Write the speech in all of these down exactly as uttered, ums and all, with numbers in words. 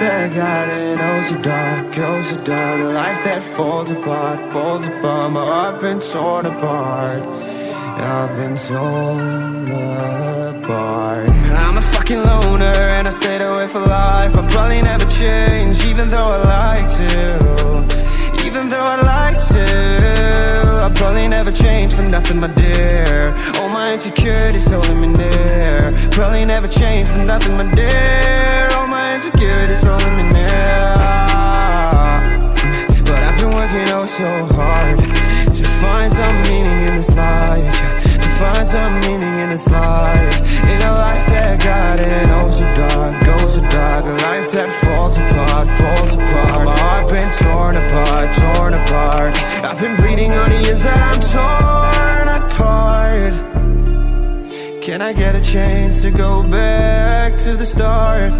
that got it, oh so dark, oh so dark. A life that falls apart, falls apart. My heart been torn apart, I've been torn apart. I'm a fucking loner and I stayed away for life. I probably never change, even though I like to. Even though I like to, I probably never change for nothing, my dear. All my insecurities holding me near. Probably never change for nothing, my dear. All my insecurities holding me near. But I've been working oh so hard to find some meaning in this life, to find some meaning in this life. In a life that got it, oh so dark, oh so dark. A life that falls apart, falls apart. My heart been torn apart, torn apart. I've been bleeding on the inside, I'm torn apart. Can I get a chance to go back to the start?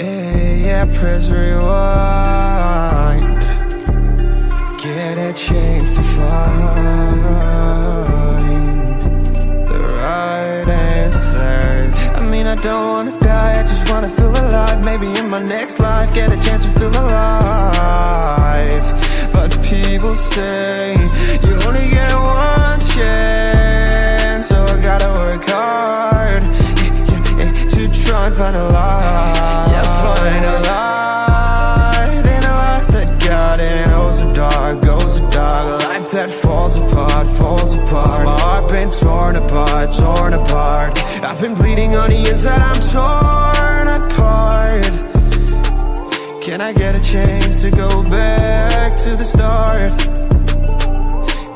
Hey, yeah, press rewind. Get a chance to find the right answers. I mean, I don't wanna die, I just wanna feel alive. Maybe in my next life, get a chance to feel alive. But people say you only get one chance, so I gotta work hard to try and find a life. Yeah, find a life in a life that got it. Goes a dark, a life that falls apart, falls apart. My heart been torn apart, torn apart. I've been bleeding on the inside, I'm torn apart. Can I get a chance to go back to the start?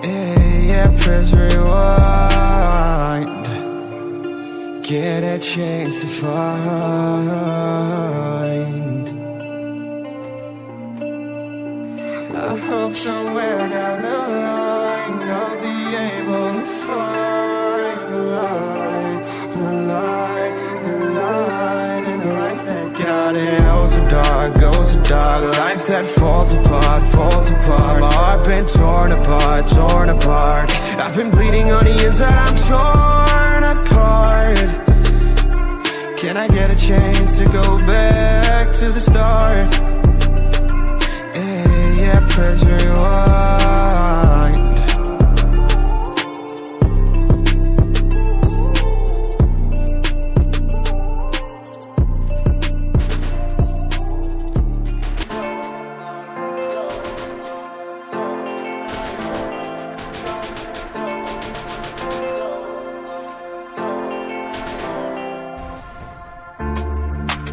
Hey, yeah, press rewind. Get a chance to find. I hope somewhere down the line I'll be able to find the light, the light, the light in a life that got it. Oh so dark, oh so dark. A life that falls apart, falls apart. My heart been torn apart, torn apart. I've been bleeding on the inside, I'm torn apart. Can I get a chance to go back to the start? Yeah, press rewind.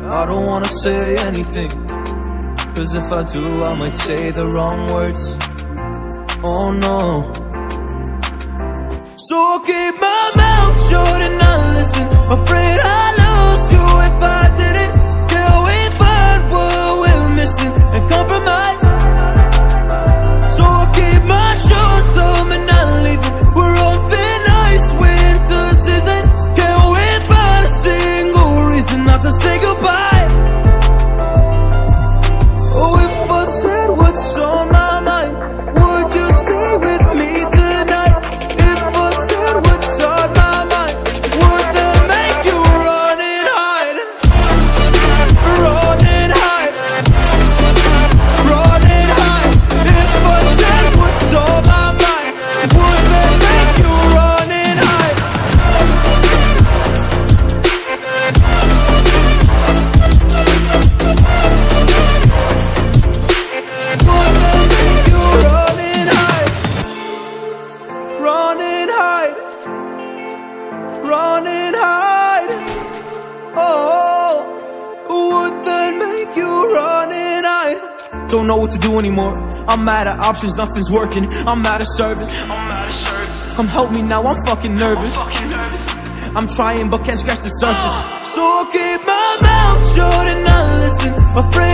I don't wanna say anything, cause if I do, I might say the wrong words. Oh no. So I keep my mouth shut and I listen. Afraid I lose you if I didn't. Till we find what we're missing and compromise. So I keep my shoes on and I leave it. We're on thin ice, winter season. Can't wait for a single reason not to say goodbye. I'm out of options, nothing's working. I'm out of service. I'm out of service. Come help me now, I'm fucking nervous. I'm, fucking nervous. I'm trying but can't scratch the surface. So I keep my mouth shut and I listen. Afraid